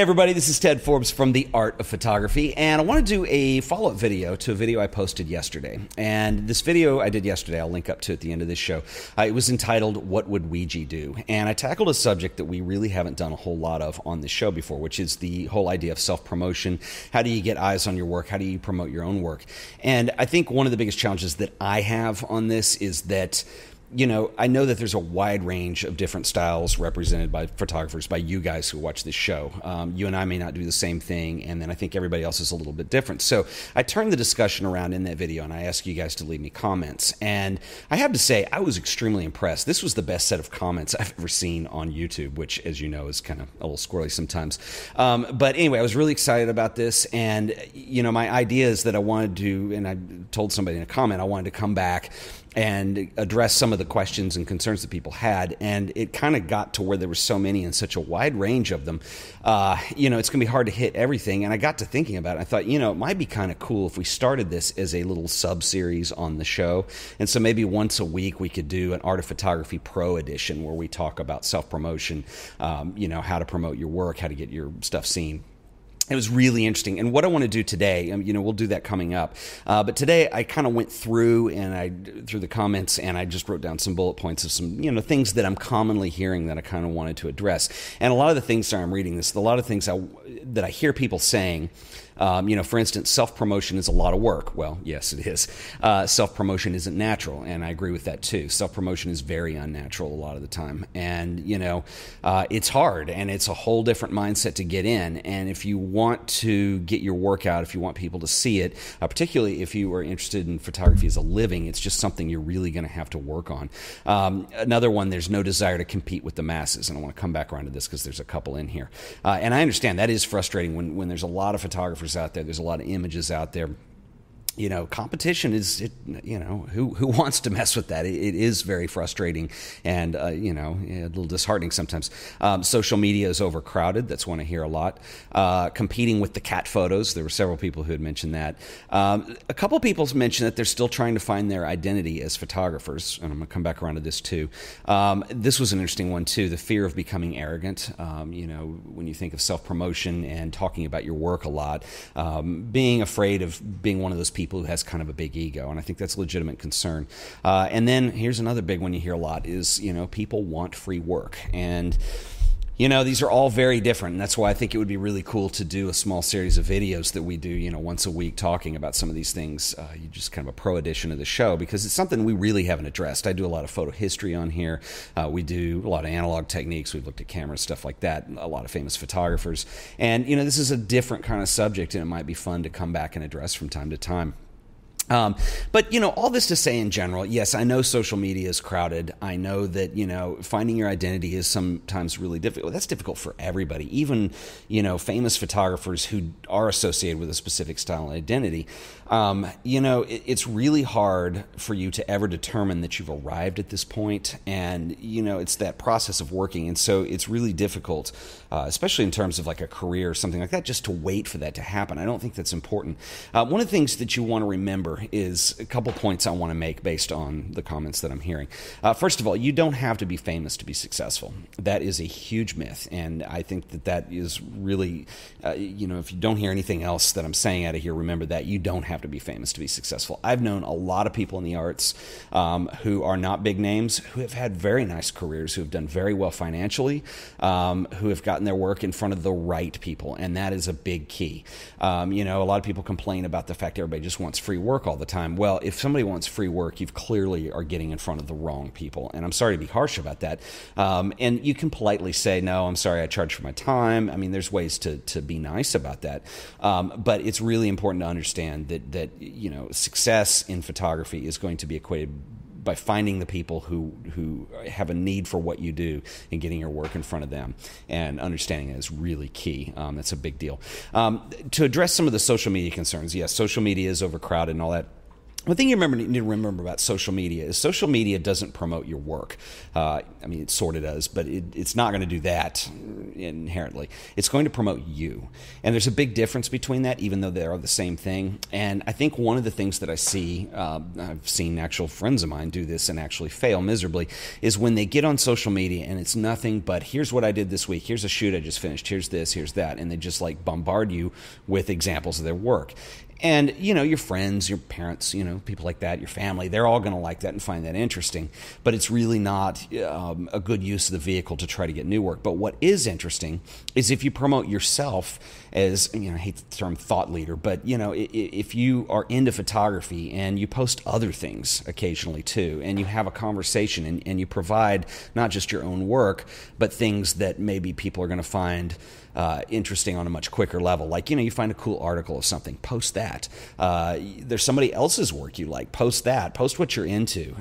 Hey everybody, this is Ted Forbes from The Art of Photography, and I want to do a follow-up video to a video I posted yesterday. And this video I did yesterday, I'll link up to at the end of this show. It was entitled, What Would Weegee Do? And I tackled a subject that we really haven't done a whole lot of on this show before, which is the whole idea of self-promotion. How do you get eyes on your work? How do you promote your own work? And I think one of the biggest challenges that I have on this is that you know, I know that there's a wide range of different styles represented by photographers, by you guys who watch this show. You and I may not do the same thing, and then I think everybody else is a little bit different. So I turned the discussion around in that video, and I asked you guys to leave me comments. And I have to say, I was extremely impressed. This was the best set of comments I've ever seen on YouTube, which, as you know, is kind of a little squirrely sometimes. But anyway, I was really excited about this, and, you know, my idea is that I wanted to, and I told somebody in a comment, I wanted to come back and address some of the questions and concerns that people had, and it kind of got to where there were so many and such a wide range of them. You know, it's going to be hard to hit everything, and I got to thinking about it. I thought, you know, it might be kind of cool if we started this as a little sub-series on the show, and so maybe once a week we could do an Art of Photography Pro Edition where we talk about self-promotion, you know, how to promote your work, how to get your stuff seen. It was really interesting. And what I want to do today, you know, we'll do that coming up. But today I kind of went through and through the comments, and I just wrote down some bullet points of some, you know, things that I'm commonly hearing that I kind of wanted to address. And a lot of the things that I'm reading this, a lot of things that I hear people saying, you know, for instance, self-promotion is a lot of work. Well, yes, it is. Self-promotion isn't natural, and I agree with that too. Self-promotion is very unnatural a lot of the time, and, you know, it's hard, and it's a whole different mindset to get in. And if you want to get your work out, if you want people to see it, particularly if you are interested in photography as a living, it's just something you're really going to have to work on. Another one, there's no desire to compete with the masses, and I want to come back around to this because there's a couple in here. And I understand that is frustrating when there's a lot of photographers out there, there's a lot of images out there. You know, competition is, you know, who wants to mess with that? It is very frustrating and, you know, a little disheartening sometimes. Social media is overcrowded. That's one I hear a lot. Competing with the cat photos. There were several people who had mentioned that. A couple people mentioned that they're still trying to find their identity as photographers. And I'm going to come back around to this, too. This was an interesting one, too. The fear of becoming arrogant. You know, when you think of self-promotion and talking about your work a lot, being afraid of being one of those people who has kind of a big ego, and I think that's a legitimate concern. And then here's another big one you hear a lot is, you know, people want free work. And you know, these are all very different, and that's why I think it would be really cool to do a small series of videos that we do, you know, once a week talking about some of these things, you just kind of a pro edition of the show, because it's something we really haven't addressed. I do a lot of photo history on here. We do a lot of analog techniques. We've looked at cameras, stuff like that, a lot of famous photographers. And, you know, this is a different kind of subject, and it might be fun to come back and address from time to time. But, you know, all this to say in general, yes, I know social media is crowded. I know that, you know, finding your identity is sometimes really difficult. That's difficult for everybody, even, you know, famous photographers who are associated with a specific style and identity. You know, it's really hard for you to ever determine that you've arrived at this point. And, you know, it's that process of working. And so it's really difficult, especially in terms of like a career or something like that, just to wait for that to happen. I don't think that's important. One of the things that you want to remember is a couple points I want to make based on the comments that I'm hearing. First of all, you don't have to be famous to be successful. That is a huge myth, and I think that that is really, you know, if you don't hear anything else that I'm saying out of here, remember that you don't have to be famous to be successful. I've known a lot of people in the arts who are not big names, who have had very nice careers, who have done very well financially, who have gotten their work in front of the right people, and that is a big key. You know, a lot of people complain about the fact everybody just wants free work all the time. Well, if somebody wants free work, you clearly are getting in front of the wrong people. And I'm sorry to be harsh about that. And you can politely say, no, I'm sorry, I charge for my time. I mean, there's ways to be nice about that. But it's really important to understand that, you know, success in photography is going to be equated by finding the people who have a need for what you do and getting your work in front of them. And understanding that is really key. That's a big deal. To address some of the social media concerns, yes, social media is overcrowded and all that. One thing you need to remember about social media is social media doesn't promote your work. I mean, it sort of does, but it's not going to do that inherently. It's going to promote you. And there's a big difference between that, even though they are the same thing. And I think one of the things that I see, I've seen actual friends of mine do this and actually fail miserably, is when they get on social media and it's nothing but here's what I did this week, here's a shoot I just finished, here's this, here's that, and they just like bombard you with examples of their work. And, you know, your friends, your parents, you know, people like that, your family, they're all going to like that and find that interesting. But it's really not a good use of the vehicle to try to get new work. But what is interesting is if you promote yourself as, you know, I hate the term thought leader, but, you know, if you are into photography and you post other things occasionally too, and you have a conversation and you provide not just your own work, but things that maybe people are going to find interesting on a much quicker level. Like, you know, you find a cool article or something, post that. There's somebody else's work you like, post that. Post what you're into.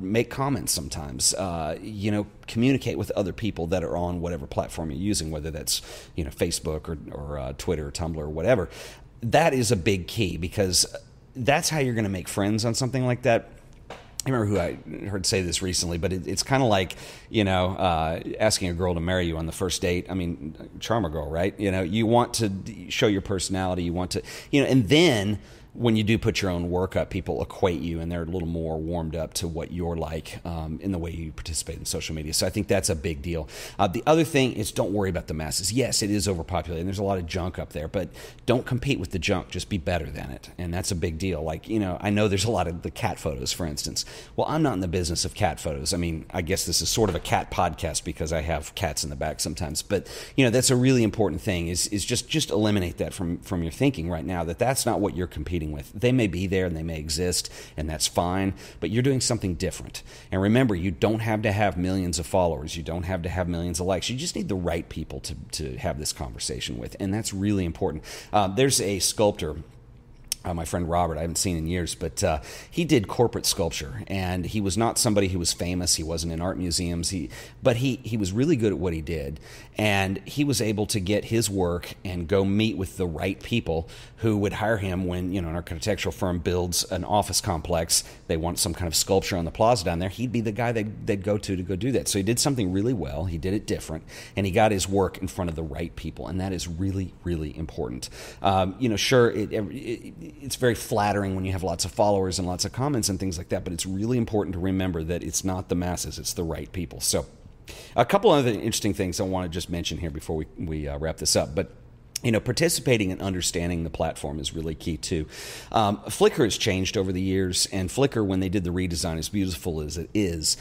Make comments sometimes. You know, communicate with other people that are on whatever platform you're using, whether that's, you know, Facebook or Twitter or Tumblr or whatever. That is a big key, because that's how you're going to make friends on something like that. I remember who I heard say this recently, but it's kind of like, you know, asking a girl to marry you on the first date. I mean, charm a girl, right? You know, you want to show your personality. You want to, you know, and then when you do put your own work up, people equate you and they're a little more warmed up to what you're like in the way you participate in social media. So I think that's a big deal. The other thing is, don't worry about the masses. Yes, it is overpopulated and there's a lot of junk up there, but don't compete with the junk. Just be better than it. And that's a big deal. Like, you know, I know there's a lot of the cat photos, for instance. Well, I'm not in the business of cat photos. I mean, I guess this is sort of a cat podcast because I have cats in the back sometimes. But, you know, that's a really important thing is just eliminate that from your thinking right now, that that's not what you're competing with. They may be there and they may exist, and that's fine, but you're doing something different. And remember, you don't have to have millions of followers. You don't have to have millions of likes. You just need the right people to have this conversation with, and that's really important. There's a sculptor, my friend Robert, I haven't seen in years, but he did corporate sculpture, and he was not somebody who was famous. He wasn't in art museums, but he was really good at what he did, and he was able to get his work and go meet with the right people who would hire him when, you know, an architectural firm builds an office complex. They want some kind of sculpture on the plaza down there. He'd be the guy they'd go to go do that. So he did something really well. He did it different, and he got his work in front of the right people, and that is really, really important. You know, sure, it's very flattering when you have lots of followers and lots of comments and things like that, but it's really important to remember that it's not the masses, it's the right people. So a couple other interesting things I want to just mention here before we wrap this up, but you know, participating and understanding the platform is really key too. Flickr has changed over the years, and Flickr, when they did the redesign, as beautiful as it is,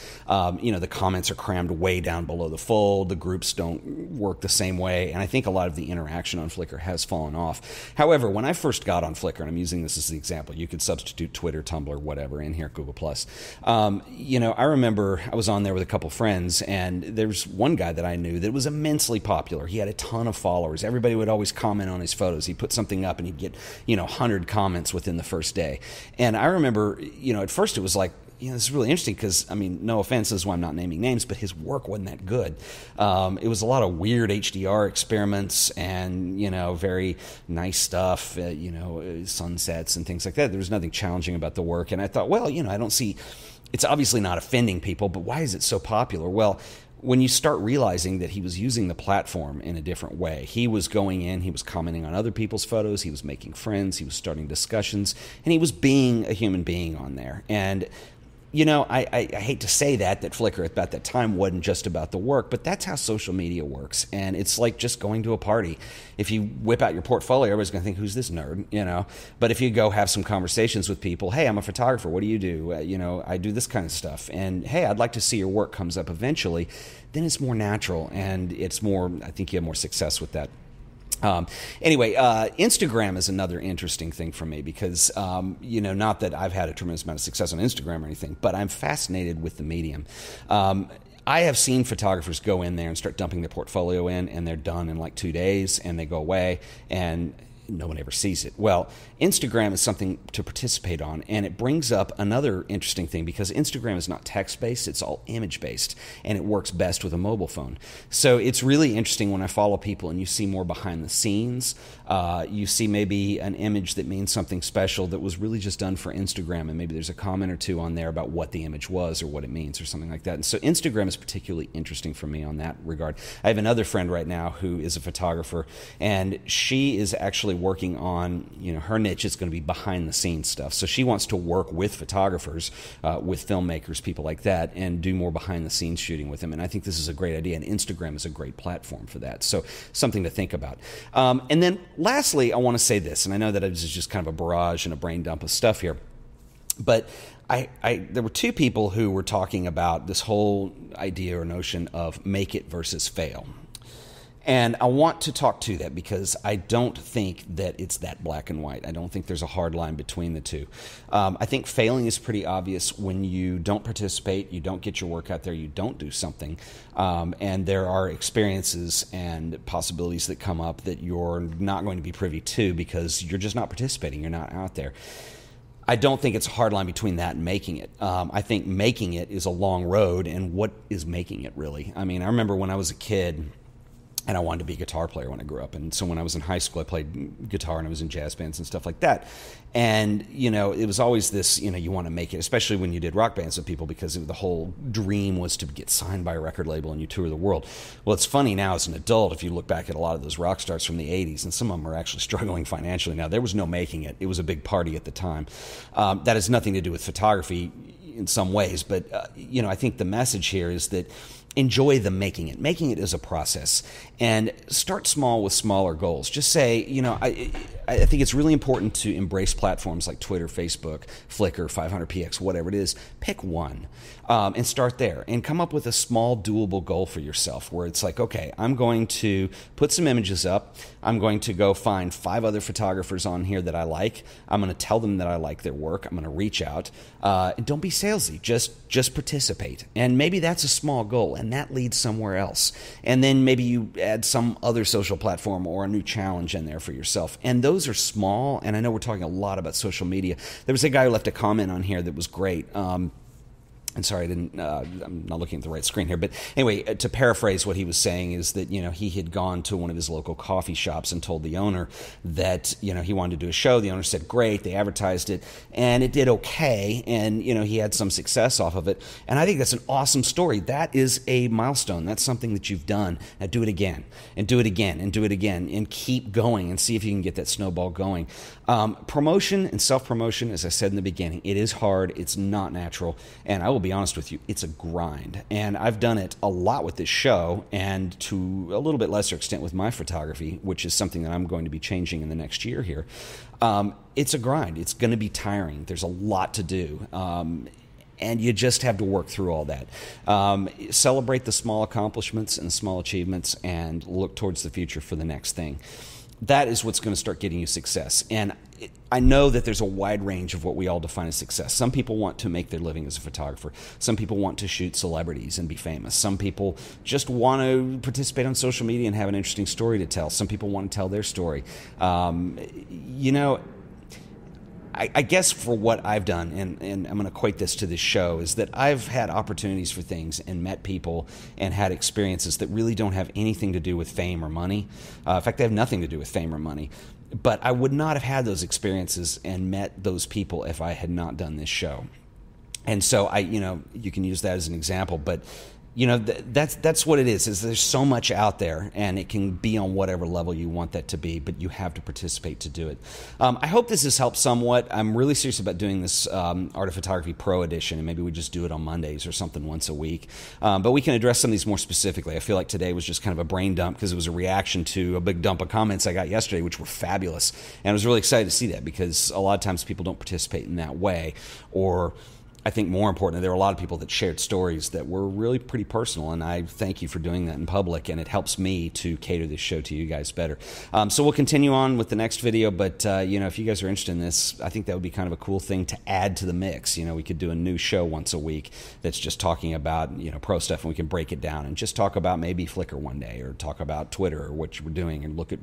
you know, the comments are crammed way down below the fold. The groups don't work the same way, and I think a lot of the interaction on Flickr has fallen off. However, when I first got on Flickr, and I'm using this as an example, you could substitute Twitter, Tumblr, whatever in here, Google Plus. You know, I remember I was on there with a couple friends, and there's one guy that I knew that was immensely popular. He had a ton of followers. Everybody would always comment on his photos. He put something up and he'd get, you know, 100 comments within the first day. And I remember, you know, at first it was like, you know, this is really interesting because, I mean, no offense, this is why I'm not naming names, but his work wasn't that good. It was a lot of weird HDR experiments and, you know, very nice stuff, you know, sunsets and things like that. There was nothing challenging about the work. And I thought, well, you know, I don't see, it's obviously not offending people, but why is it so popular? Well, when you start realizing that he was using the platform in a different way, he was going in, he was commenting on other people's photos, he was making friends, he was starting discussions, and he was being a human being on there. And you know, I hate to say that Flickr at about that time wasn't just about the work, but that's how social media works. And it's like just going to a party. If you whip out your portfolio, everybody's going to think, who's this nerd, you know? But if you go have some conversations with people, hey, I'm a photographer, what do you do? You know, I do this kind of stuff. And hey, I'd like to see your work comes up eventually. Then it's more natural, and it's more, I think you have more success with that. Anyway, Instagram is another interesting thing for me because, you know, not that I've had a tremendous amount of success on Instagram or anything, but I'm fascinated with the medium. I have seen photographers go in there and start dumping their portfolio in, and they're done in like 2 days, and they go away, and no one ever sees it. Well, Instagram is something to participate on, and it brings up another interesting thing, because Instagram is not text-based, it's all image-based, and it works best with a mobile phone. So it's really interesting when I follow people and you see more behind the scenes. You see maybe an image that means something special that was really just done for Instagram, and maybe there's a comment or two on there about what the image was or what it means or something like that. And so Instagram is particularly interesting for me on that regard. I have another friend right now who is a photographer, and she is actually working on, you know, her niche is going to be behind the scenes stuff. So she wants to work with photographers, with filmmakers, people like that, and do more behind the scenes shooting with them. And I think this is a great idea, and Instagram is a great platform for that. So something to think about. And then lastly, I want to say this, and I know that this is just kind of a barrage and a brain dump of stuff here, but there were two people who were talking about this whole idea or notion of make it versus fail. And I want to talk to that, because I don't think that it's that black and white. I don't think there's a hard line between the two. I think failing is pretty obvious when you don't participate, you don't get your work out there, you don't do something. And there are experiences and possibilities that come up that you're not going to be privy to because you're just not participating, you're not out there. I don't think it's a hard line between that and making it. I think making it is a long road, and what is making it really? I mean, I remember when I was a kid, and I wanted to be a guitar player when I grew up. And so when I was in high school, I played guitar and I was in jazz bands and stuff like that. And, you know, it was always this, you know, you want to make it, especially when you did rock bands with people, because the whole dream was to get signed by a record label and you tour the world. Well, it's funny now as an adult, if you look back at a lot of those rock stars from the 80s, and some of them are actually struggling financially now, there was no making it. It was a big party at the time. That has nothing to do with photography in some ways. But, you know, I think the message here is that enjoy the making it. Making it is a process. And start small with smaller goals. Just say, you know, I think it's really important to embrace platforms like Twitter, Facebook, Flickr, 500px, whatever it is. Pick one and start there. And come up with a small doable goal for yourself where it's like, okay, I'm going to put some images up. I'm going to go find 5 other photographers on here that I like. I'm going to tell them that I like their work. I'm going to reach out. And don't be salesy. Just participate. And maybe that's a small goal, and that leads somewhere else. And then maybe you add some other social platform or a new challenge in there for yourself. And those are small, and I know we're talking a lot about social media. There was a guy who left a comment on here that was great. And sorry, I'm not looking at the right screen here. But anyway, to paraphrase what he was saying is that, you know, he had gone to one of his local coffee shops and told the owner that, you know, he wanted to do a show. The owner said, great. They advertised it, and it did okay. And, you know, he had some success off of it. And I think that's an awesome story. That is a milestone. That's something that you've done. Now do it again, and do it again, and do it again, and keep going and see if you can get that snowball going. Promotion and self-promotion, as I said in the beginning, it is hard. It's not natural. And I will be honest with you, it's a grind, and I've done it a lot with this show, and to a little bit lesser extent with my photography, which is something that I'm going to be changing in the next year here. It's a grind. It's going to be tiring. There's a lot to do, and you just have to work through all that. Celebrate the small accomplishments and small achievements, and look towards the future for the next thing. That is what's going to start getting you success. And I know that there's a wide range of what we all define as success. Some people want to make their living as a photographer. Some people want to shoot celebrities and be famous. Some people just want to participate on social media and have an interesting story to tell. Some people want to tell their story. You know, I guess for what I've done, and I'm going to equate this to this show, is that I've had opportunities for things and met people and had experiences that really don't have anything to do with fame or money. In fact, they have nothing to do with fame or money. But I would not have had those experiences and met those people if I had not done this show. And so you know, you can use that as an example, but you know, that's what it is there's so much out there, and it can be on whatever level you want that to be, but you have to participate to do it. I hope this has helped somewhat. I'm really serious about doing this Art of Photography Pro Edition, and maybe we just do it on Mondays or something once a week. But we can address some of these more specifically. I feel like today was just kind of a brain dump because it was a reaction to a big dump of comments I got yesterday, which were fabulous. And I was really excited to see that, because a lot of times people don't participate in that way, or I I think more important, there were a lot of people that shared stories that were really pretty personal, and I thank you for doing that in public, and it helps me to cater this show to you guys better. So we'll continue on with the next video, but you know, if you guys are interested in this, I think that would be kind of a cool thing to add to the mix. You know, we could do a new show once a week that's just talking about, you know, pro stuff, and we can break it down and just talk about maybe Flickr one day, or talk about Twitter or what you were doing, and look at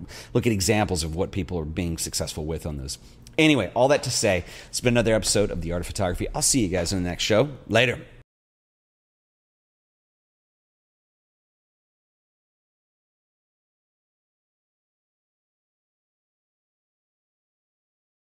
examples of what people are being successful with on those. Anyway, all that to say, it's been another episode of The Art of Photography. I'll see you guys in the next show. Later.